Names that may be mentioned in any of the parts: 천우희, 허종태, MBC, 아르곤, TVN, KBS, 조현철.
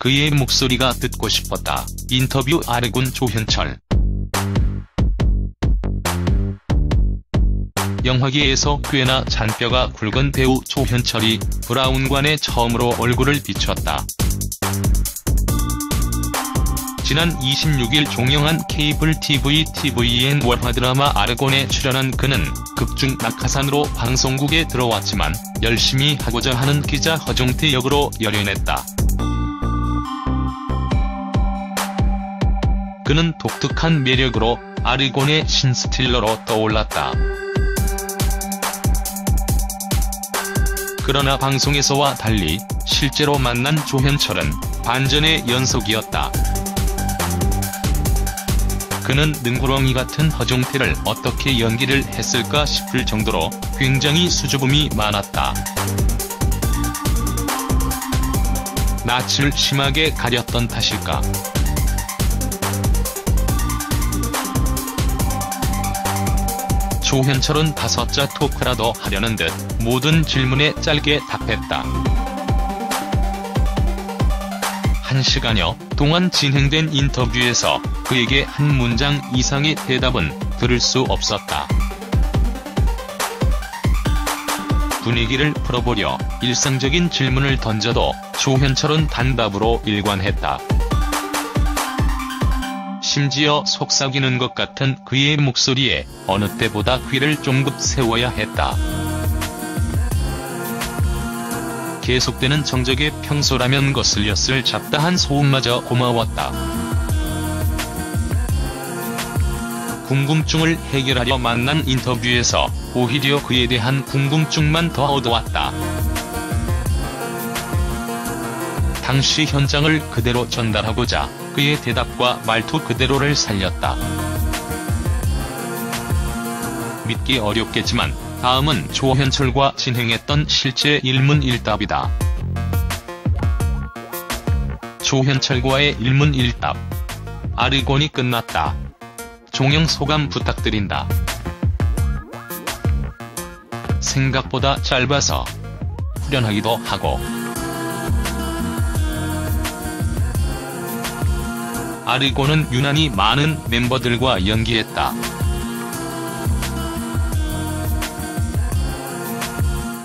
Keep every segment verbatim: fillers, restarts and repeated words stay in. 그의 목소리가 듣고 싶었다. 인터뷰 아르곤 조현철. 영화계에서 꽤나 잔뼈가 굵은 배우 조현철이 브라운관에 처음으로 얼굴을 비췄다. 지난 이십육일 종영한 케이블 티비 티비엔 월화 드라마 아르곤에 출연한 그는 극중 낙하산으로 방송국에 들어왔지만 열심히 하고자 하는 기자 허종태 역으로 열연했다. 그는 독특한 매력으로 아르곤의 신스틸러로 떠올랐다. 그러나 방송에서와 달리 실제로 만난 조현철은 반전의 연속이었다. 그는 능구렁이 같은 허종태를 어떻게 연기를 했을까 싶을 정도로 굉장히 수줍음이 많았다. 낯을 심하게 가렸던 탓일까? 조현철은 다섯자 토크라도 하려는 듯 모든 질문에 짧게 답했다. 한 시간여 동안 진행된 인터뷰에서 그에게 한 문장 이상의 대답은 들을 수 없었다. 분위기를 풀어보려 일상적인 질문을 던져도 조현철은 단답으로 일관했다. 심지어 속삭이는 것 같은 그의 목소리에 어느 때보다 귀를 쫑긋 세워야 했다. 계속되는 정적에 평소라면 거슬렸을 잡다한 소음마저 고마웠다. 궁금증을 해결하려 만난 인터뷰에서 오히려 그에 대한 궁금증만 더 얻어왔다. 당시 현장을 그대로 전달하고자 그의 대답과 말투 그대로를 살렸다. 믿기 어렵겠지만 다음은 조현철과 진행했던 실제 일문일답이다. 조현철과의 일문일답. 아르곤이 끝났다. 종영 소감 부탁드린다. 생각보다 짧아서 후련하기도 하고. 아르곤은 유난히 많은 멤버들과 연기했다.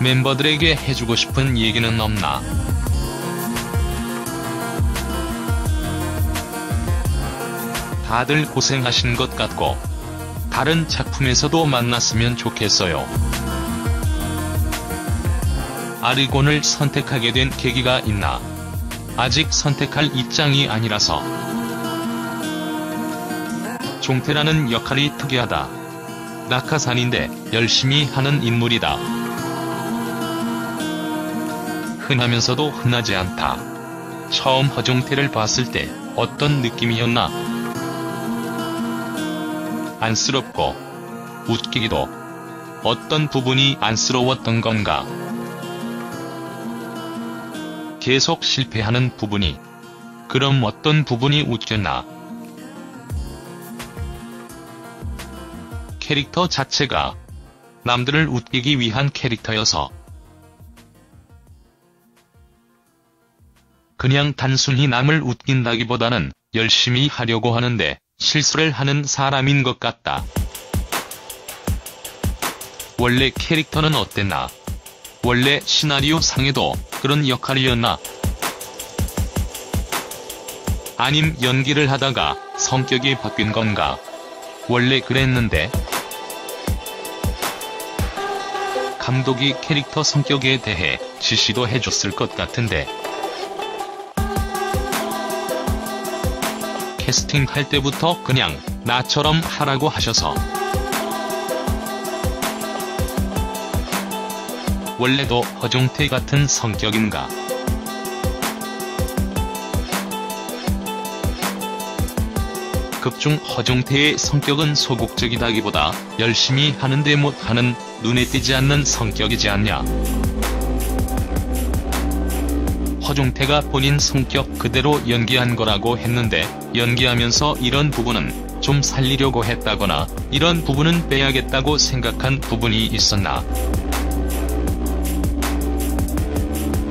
멤버들에게 해주고 싶은 얘기는 없나? 다들 고생하신 것 같고 다른 작품에서도 만났으면 좋겠어요. 아르곤을 선택하게 된 계기가 있나? 아직 선택할 입장이 아니라서. 종태라는 역할이 특이하다. 낙하산인데 열심히 하는 인물이다. 흔하면서도 흔하지 않다. 처음 허종태를 봤을 때 어떤 느낌이었나? 안쓰럽고 웃기기도. 어떤 부분이 안쓰러웠던 건가? 계속 실패하는 부분이. 그럼 어떤 부분이 웃겼나? 캐릭터 자체가 남들을 웃기기 위한 캐릭터여서 그냥 단순히 남을 웃긴다기보다는 열심히 하려고 하는데 실수를 하는 사람인 것 같다. 원래 캐릭터는 어땠나? 원래 시나리오 상에도 그런 역할이었나? 아님 연기를 하다가 성격이 바뀐 건가? 원래 그랬는데? 감독이 캐릭터 성격에 대해 지시도 해줬을 것 같은데. 캐스팅할 때부터 그냥 나처럼 하라고 하셔서. 원래도 허종태 같은 성격인가? 극중 허종태의 성격은 소극적이다기보다 열심히 하는데 못하는 눈에 띄지 않는 성격이지 않냐. 허종태가 본인 성격 그대로 연기한 거라고 했는데 연기하면서 이런 부분은 좀 살리려고 했다거나 이런 부분은 빼야겠다고 생각한 부분이 있었나?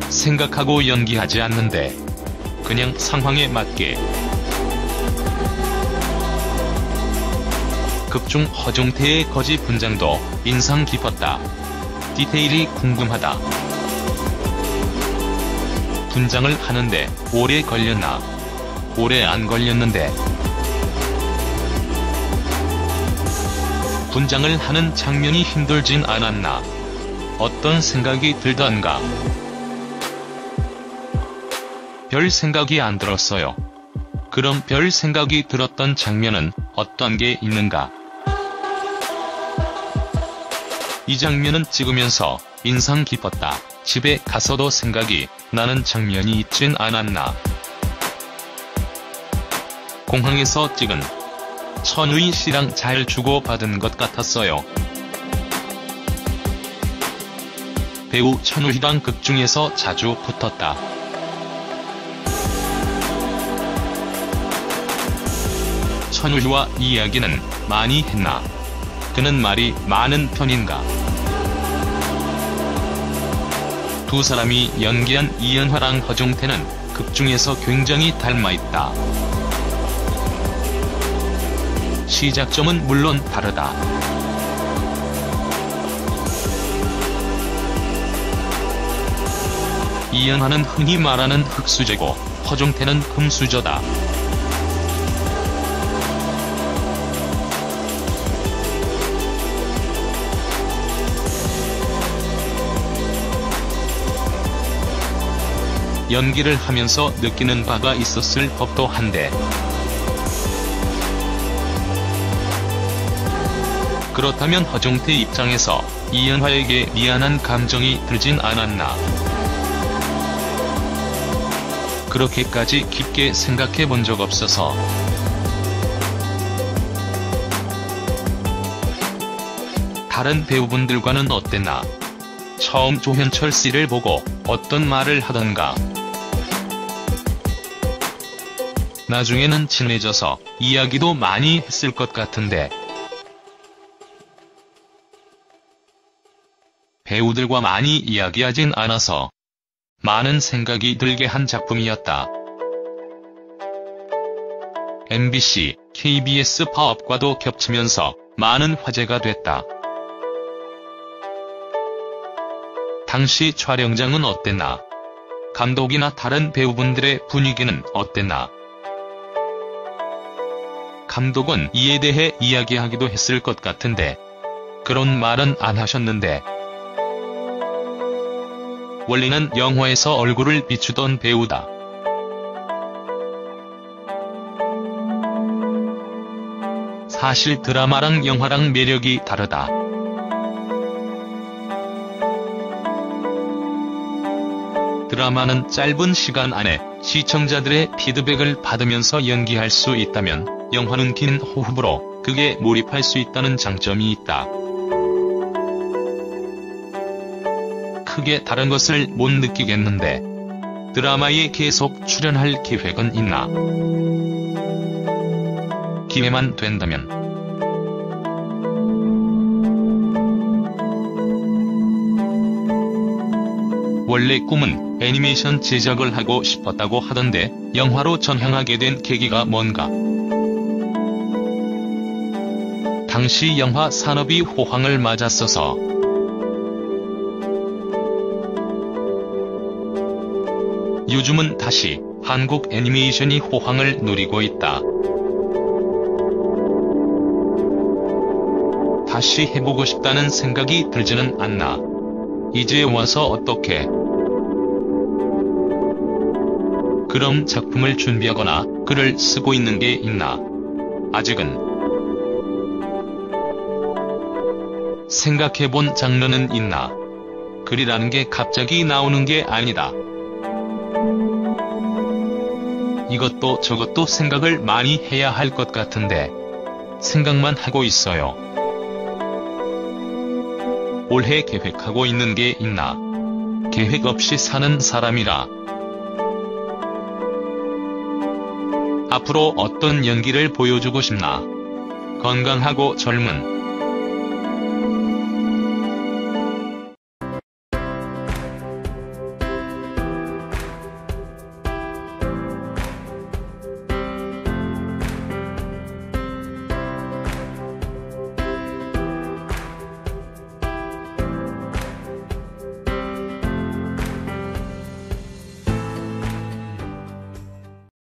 생각하고 연기하지 않는데 그냥 상황에 맞게. 극중 허종태의 거지 분장도 인상 깊었다. 디테일이 궁금하다. 분장을 하는데 오래 걸렸나? 오래 안 걸렸는데. 분장을 하는 장면이 힘들진 않았나? 어떤 생각이 들던가? 별 생각이 안 들었어요. 그럼 별 생각이 들었던 장면은 어떤 게 있는가? 이 장면은 찍으면서 인상 깊었다. 집에 가서도 생각이 나는 장면이 있진 않았나? 공항에서 찍은 천우희 씨랑 잘 주고받은 것 같았어요. 배우 천우희랑 극중에서 자주 붙었다. 천우희와 이야기는 많이 했나? 그는 말이 많은 편인가? 두 사람이 연기한 이연화랑 허종태는 극중에서 굉장히 닮아있다. 시작점은 물론 다르다. 이연화는 흔히 말하는 흙수저고 허종태는 금수저다. 연기를 하면서 느끼는 바가 있었을 법도 한데, 그렇다면 허종태 입장에서 이연화에게 미안한 감정이 들진 않았나? 그렇게까지 깊게 생각해 본 적 없어서. 다른 배우분들과는 어땠나? 처음 조현철 씨를 보고 어떤 말을 하던가? 나중에는 친해져서 이야기도 많이 했을 것 같은데. 배우들과 많이 이야기하진 않아서 많은 생각이 들게 한 작품이었다. 엠비씨, 케이비에스 파업과도 겹치면서 많은 화제가 됐다. 당시 촬영장은 어땠나? 감독이나 다른 배우분들의 분위기는 어땠나? 감독은 이에 대해 이야기하기도 했을 것 같은데 그런 말은 안 하셨는데. 원래는 영화에서 얼굴을 비추던 배우다. 사실 드라마랑 영화랑 매력이 다르다. 드라마는 짧은 시간 안에 시청자들의 피드백을 받으면서 연기할 수 있다면 영화는 긴 호흡으로 극에 몰입할 수 있다는 장점이 있다. 크게 다른 것을 못 느끼겠는데 드라마에 계속 출연할 기회는 있나? 기회만 된다면. 원래 꿈은 애니메이션 제작을 하고 싶었다고 하던데 영화로 전향하게 된 계기가 뭔가? 당시 영화 산업이 호황을 맞았어서. 요즘은 다시 한국 애니메이션이 호황을 누리고 있다. 다시 해보고 싶다는 생각이 들지는 않나? 이제 와서 어떻게? 그럼 작품을 준비하거나 글을 쓰고 있는 게 있나? 아직은. 생각해본 장르는 있나? 글이라는 게 갑자기 나오는 게 아니다. 이것도 저것도 생각을 많이 해야 할 것 같은데 생각만 하고 있어요. 올해 계획하고 있는 게 있나? 계획 없이 사는 사람이라. 앞으로 어떤 연기를 보여주고 싶나? 건강하고 젊은